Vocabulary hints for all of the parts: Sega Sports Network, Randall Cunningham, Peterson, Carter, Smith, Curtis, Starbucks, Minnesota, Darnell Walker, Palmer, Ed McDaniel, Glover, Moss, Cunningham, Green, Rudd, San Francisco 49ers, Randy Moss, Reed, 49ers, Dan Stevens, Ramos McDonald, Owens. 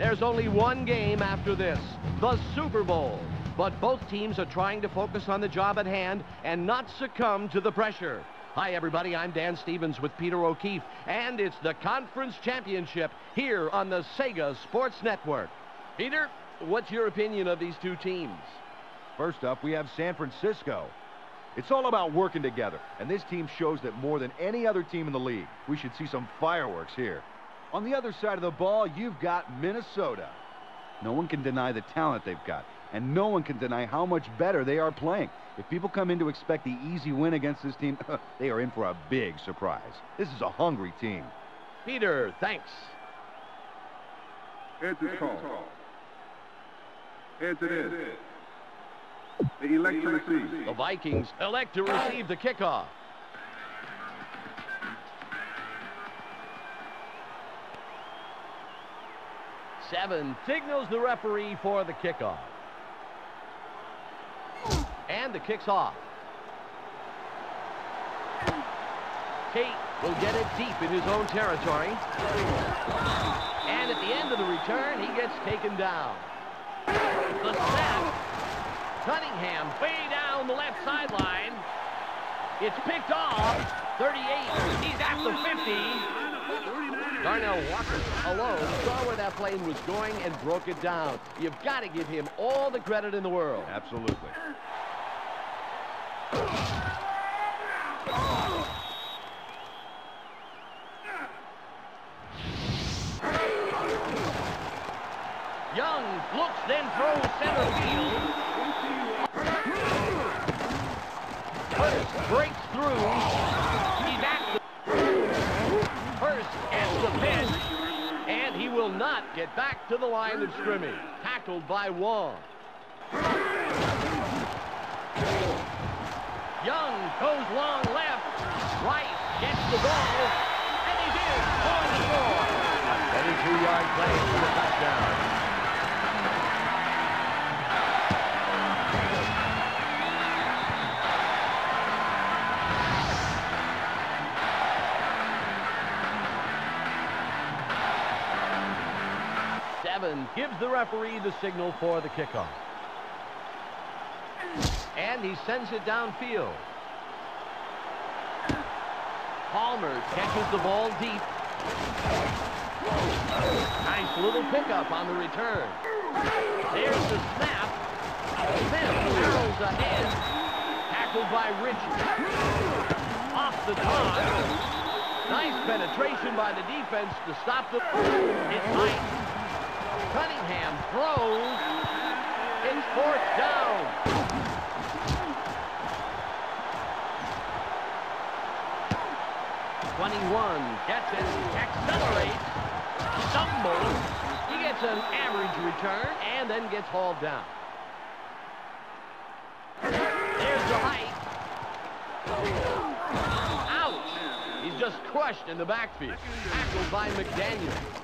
There's only one game after this, the Super Bowl. But both teams are trying to focus on the job at hand and not succumb to the pressure. Hi, everybody. I'm Dan Stevens with Peter O'Keefe, and it's the Conference Championship here on the Sega Sports Network. Peter, what's your opinion of these two teams? First up, we have San Francisco. It's all about working together, and this team shows that more than any other team in the league. We should see some fireworks here. On the other side of the ball, you've got Minnesota. No one can deny the talent they've got, and no one can deny how much better they are playing. If people come in to expect the easy win against this team, they are in for a big surprise. This is a hungry team. Peter, thanks. Heads is called. Heads it is. They elect to receive. The Vikings elect to receive the kickoff. Seven signals the referee for the kickoff. And the kick's off. Tate will get it deep in his own territory. And at the end of the return, he gets taken down. The sack. Cunningham way down the left sideline. It's picked off. 38. He's at the 50. Darnell Walker alone saw where that plane was going and broke it down. You've got to give him all the credit in the world. Absolutely. Young looks, then throws center field. Curtis breaks through. He's at the pitch, and he will not get back to the line of scrimmage. Tackled by Wong. Young goes long left. Rice gets the ball, and he did for the score. 32-yard play for the touchdown. Gives the referee the signal for the kickoff. And he sends it downfield. Palmer catches the ball deep. Nice little pickup on the return. There's the snap. Smith barrels ahead. Tackled by Richie. Off the top. Nice penetration by the defense to stop the... It's Hyde. Cunningham throws. It's fourth down. "21" gets it, accelerates, stumbles. He gets an average return and then gets hauled down. There's the height. Ouch! He's just crushed in the backfield. Tackled by McDaniels.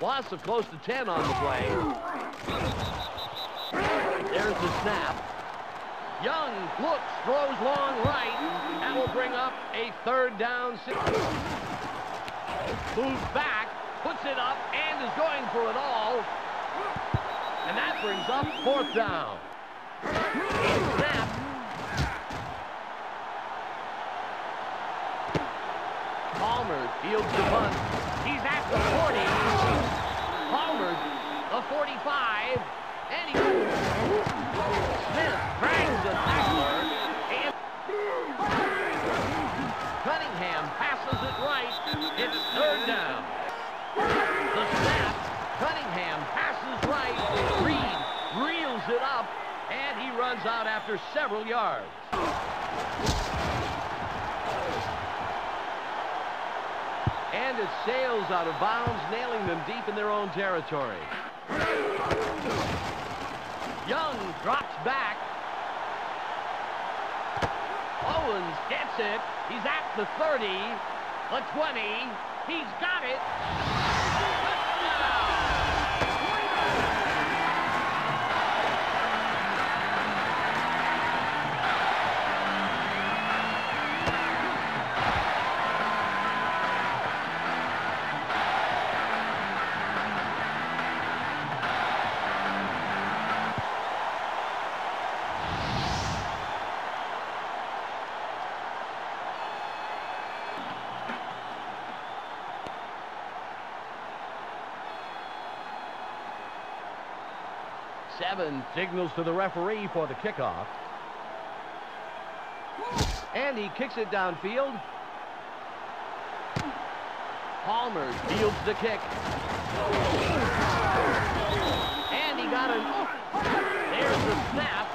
Loss of close to 10 on the play. There's the snap. Young looks, throws long right. That will bring up a third down. Moves back, puts it up, and is going for it all. And that brings up fourth down. It's snapped. Palmer fields the punt. He's at the 40. Palmer, the 45, and he... Smith drags the tackler, and... Cunningham passes it right. It's third down. The snap. Cunningham passes right. Reed reels it up, and he runs out after several yards. And it sails out of bounds, nailing them deep in their own territory. Young drops back. Owens gets it. He's at the 30, the 20. He's got it. Touchdown! 7 signals to the referee for the kickoff. And he kicks it downfield. Palmer fields the kick. And he got an... There's the snap.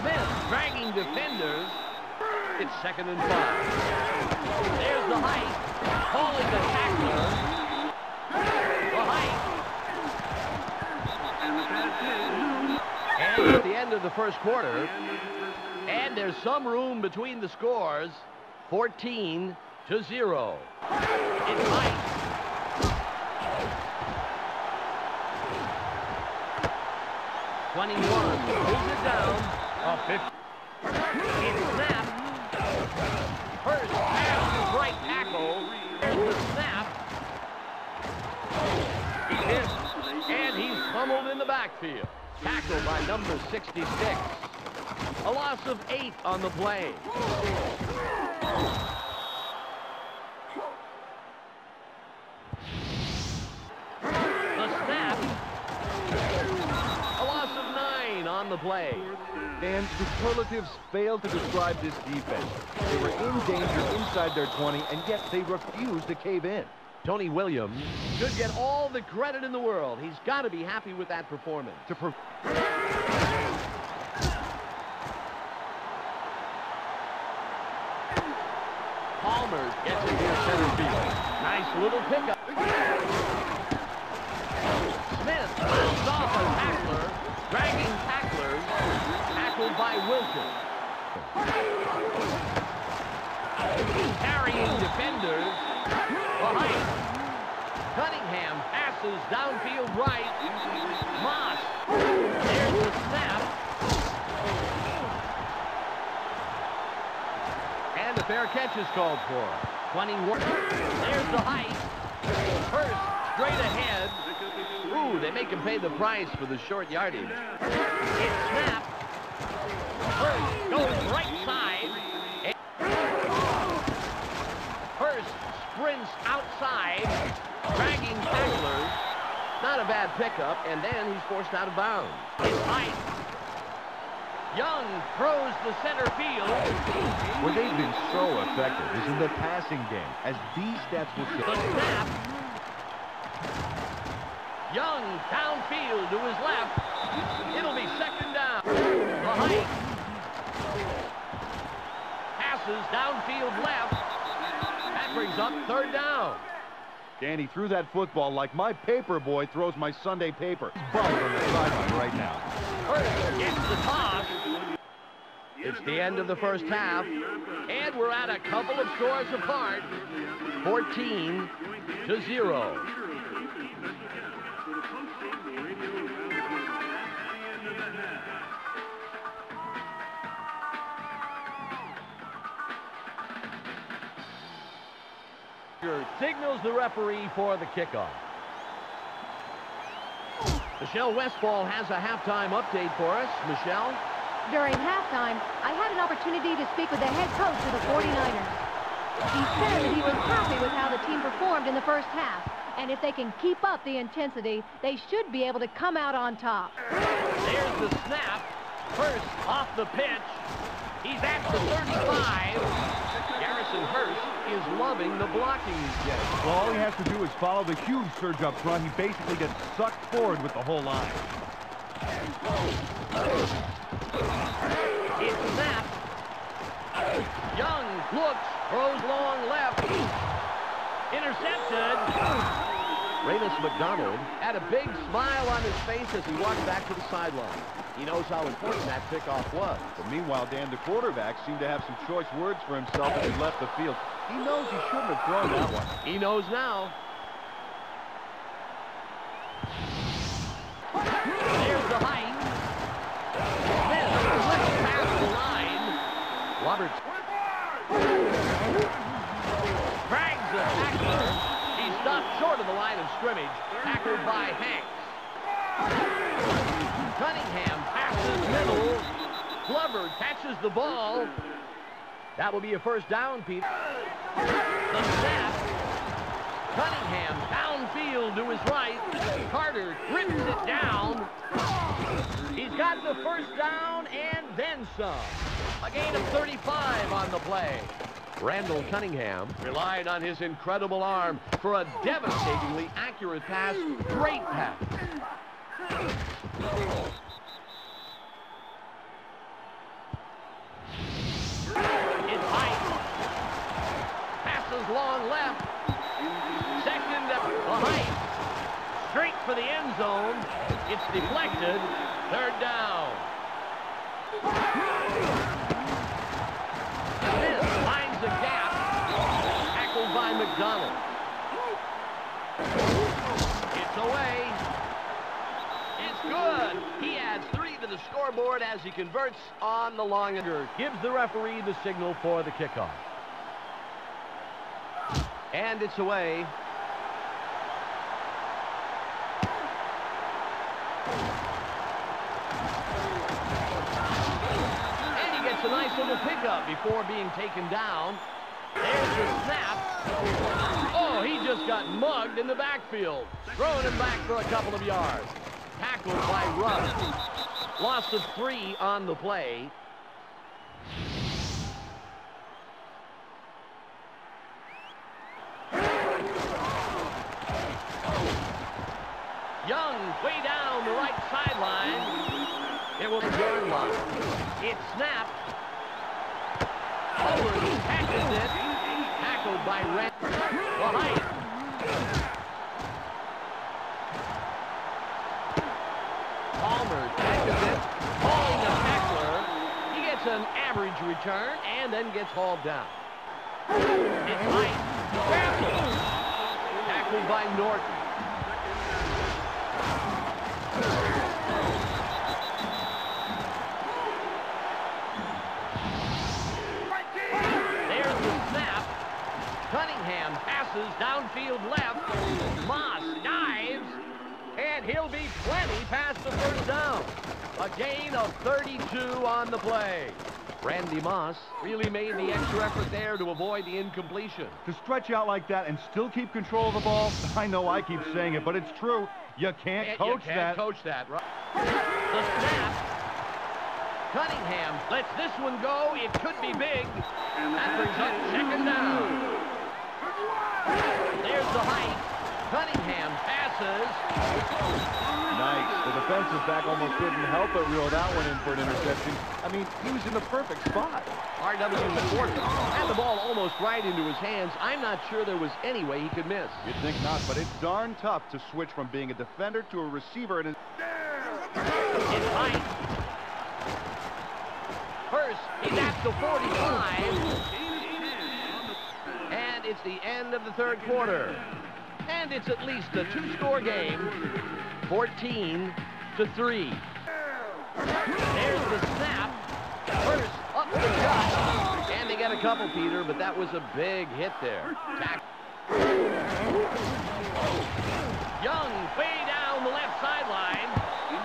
Smith dragging defenders. It's 2nd and 5. There's the height. Calling the tackler. The height. And at the end of the first quarter... And there's some room between the scores, 14-0. It's Hyde. Twenty-one moves it down. It's snap. First pass is right tackle. There's the snap. He hits, and he's pummeled in the backfield. Tackled by number 66. A loss of 8 on the play. The snap. A loss of 9 on the play. Dan, the superlatives failed to describe this defense. They were in danger inside their 20, and yet they refused to cave in. Tony Williams should get all the credit in the world. He's got to be happy with that performance. Palmer gets it near center field. Nice little pickup. Smith bounds off a tackler, dragging tacklers, tackled by Wilson. Carrying defenders. Behind. Cunningham passes downfield right. Moss. There's the snap. The fair catch is called for. 21. There's the height. Hearst straight ahead. Ooh, they make him pay the price for the short yardage. It's snapped. Hearst goes right side. Hearst sprints outside, dragging tacklers. Not a bad pickup, and then he's forced out of bounds. It's height. Young throws the center field. Well, they've been so effective is in the passing game, as these stats will show. The snap. Young downfield to his left. It'll be 2nd down. The height. Passes downfield left. That brings up 3rd down. Danny threw that football like my paper boy throws my Sunday paper. He's bummed on the sideline right now. Curtis gets the toss. It's the end of the first half, and we're at a couple of scores apart, 14-0. Signals the referee for the kickoff. Michelle Westfall has a halftime update for us. Michelle? During halftime, I had an opportunity to speak with the head coach of the 49ers. He said that he was happy with how the team performed in the first half, and if they can keep up the intensity, they should be able to come out on top. There's the snap. Hearst off the pitch. He's at the 35. Garrison Hearst is loving the blocking he's getting. Well, all he has to do is follow the huge surge up front. He basically gets sucked forward with the whole line. It's snapped. Young looks, throws long left. Intercepted. Ramos McDonald had a big smile on his face as he walked back to the sideline. He knows how important that pickoff was. But meanwhile, Dan, the quarterback seemed to have some choice words for himself as he left the field. He knows he shouldn't have thrown that one. He knows now. There's the height. Smith flips past the line. Roberts drags the tackler. He's stopped short of the line of scrimmage. Tackled by Hanks. Cunningham passes middle. Glover catches the ball. That will be a 1st down, Peter. The snap. Cunningham downfield. field to his right. Carter rips it down. He's got the first down and then some. A gain of 35 on the play. Randall Cunningham relied on his incredible arm for a devastatingly accurate pass. Great pass. Long left, second behind, straight for the end zone. It's deflected. Third down. Smith finds the gap, tackled by McDonald. It's away. It's good. He adds three to the scoreboard as he converts on the long under. Gives the referee the signal for the kickoff. And it's away. And he gets a nice little pickup before being taken down. There's the snap. Oh, he just got mugged in the backfield. Throwing him back for a couple of yards. Tackled by Rudd. Loss of 3 on the play. Way down the right sideline. It will be yard line. It snapped. Owens catches it. Tackled by Reed. Behind. Palmer catches it. Hauling the tackler. He gets an average return and then gets hauled down. It's Hyde. Tackled by Norton. Cunningham passes downfield left. Moss dives, and he'll be plenty past the first down. A gain of 32 on the play. Randy Moss really made the extra effort there to avoid the incompletion. To stretch out like that and still keep control of the ball, I know I keep saying it, but it's true. You can't coach that. You can't coach that, right? The snap. Cunningham lets this one go. It could be big. That brings up second down. There's the height. Cunningham passes. Nice. The defensive back almost didn't help but reel that one in for an interception. I mean, he was in the perfect spot. RW had the ball almost right into his hands. I'm not sure there was any way he could miss. You'd think not, but it's darn tough to switch from being a defender to a receiver. And it's height. First, he's at the 45. It's the end of the third quarter, and it's at least a two-score game, 14-3. There's the snap. First up the gut, and they got a couple, Peter, but that was a big hit there. Young way down the left sideline.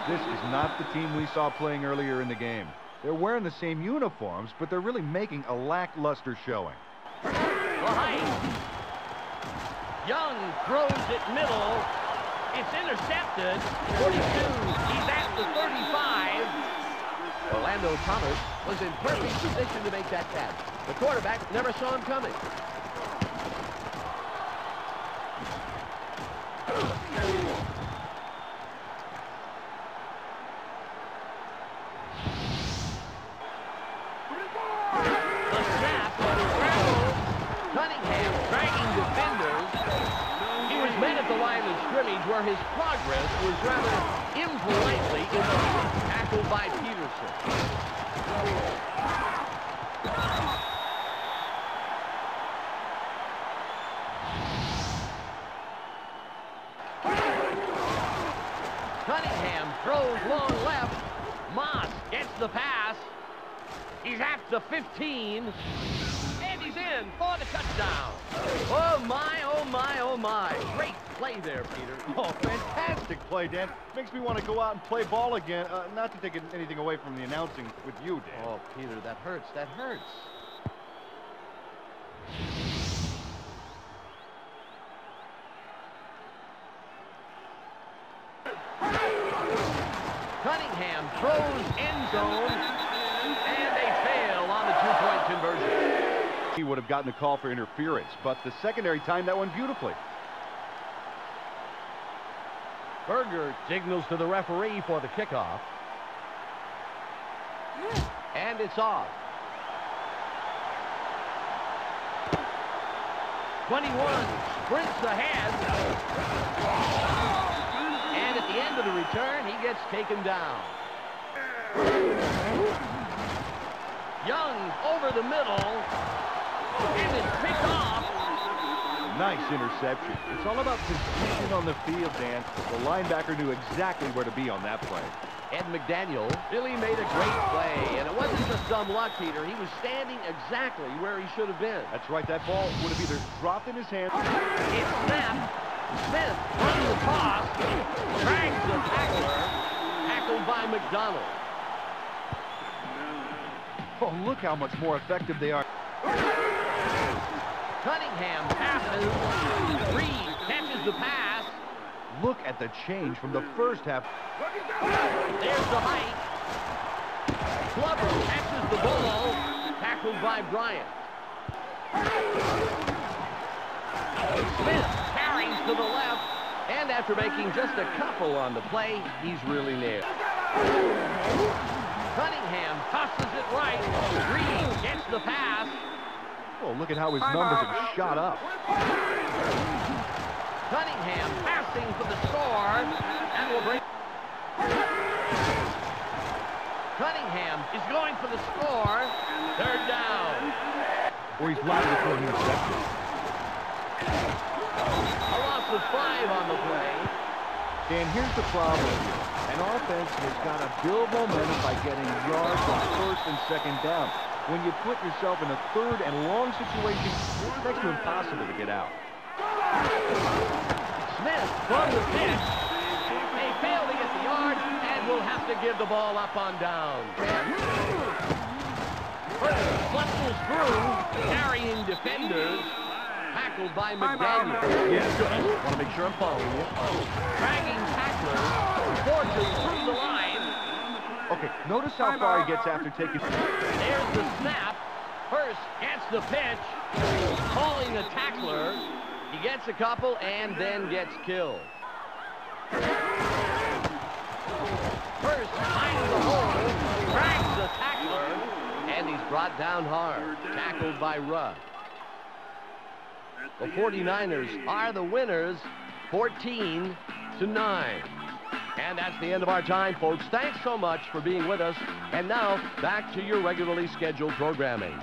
This is not the team we saw playing earlier in the game. They're wearing the same uniforms, but they're really making a lackluster showing. Behind. Young throws it middle. It's intercepted. 42. He's at the 35. Orlando Thomas was in perfect position to make that catch. The quarterback never saw him coming. Where his progress was rather impolitely tackled by Peterson. Cunningham throws long left. Moss gets the pass. He's at the 15. In for the touchdown. Oh, my, oh, my, oh, my. Great play there, Peter. Oh, fantastic play, Dan. Makes me want to go out and play ball again. Not to take anything away from the announcing with you, Dan. Oh, Peter, that hurts. That hurts. throws end zone, and a fail on the two-point conversion. He would have gotten a call for interference, but the secondary timed that one beautifully. Berger signals to the referee for the kickoff. And it's off. 21 sprints ahead. And at the end of the return, he gets taken down. Young over the middle. And it's picked off. Nice interception. It's all about position on the field, Dan. The linebacker knew exactly where to be on that play. Ed McDaniel really made a great play, and it wasn't just dumb luck, Peter. He was standing exactly where he should have been. That's right. That ball would have either dropped in his hand. It's snapped. Smith runs the toss, drags the tackler, tackled by McDonald. Oh, look how much more effective they are. Cunningham passes. Reed catches the pass. Look at the change from the first half. There's the height. Glover catches the ball. Tackled by Bryant. Smith carries to the left. And after making just a couple on the play, he's really near. Cunningham tosses it right. Green gets the pass. Oh, look at how his numbers have shot up. Cunningham passing for the score, and will bring. Cunningham is going for the score. Third down. Or he's liable for an interception. A loss of 5 on the play. And here's the problem. An offense has got to build momentum by getting yards on first and second down. When you put yourself in a third and long situation, it's next to impossible to get out. Smith from the pitch. They fail to get the yard and will have to give the ball up on downs. Flushes through, carrying defenders. Tackled by McDaniel. Yes, I want to make sure I'm following you. Dragging tackler, forces through the line. Okay, notice how far he gets after taking. There's the snap. Hearst gets the pitch, calling the tackler. He gets a couple and then gets killed. First, finds the hole, drags the tackler, and he's brought down hard. Tackled by Rudd. The 49ers are the winners, 14-9. And that's the end of our time, folks. Thanks so much for being with us. And now, back to your regularly scheduled programming.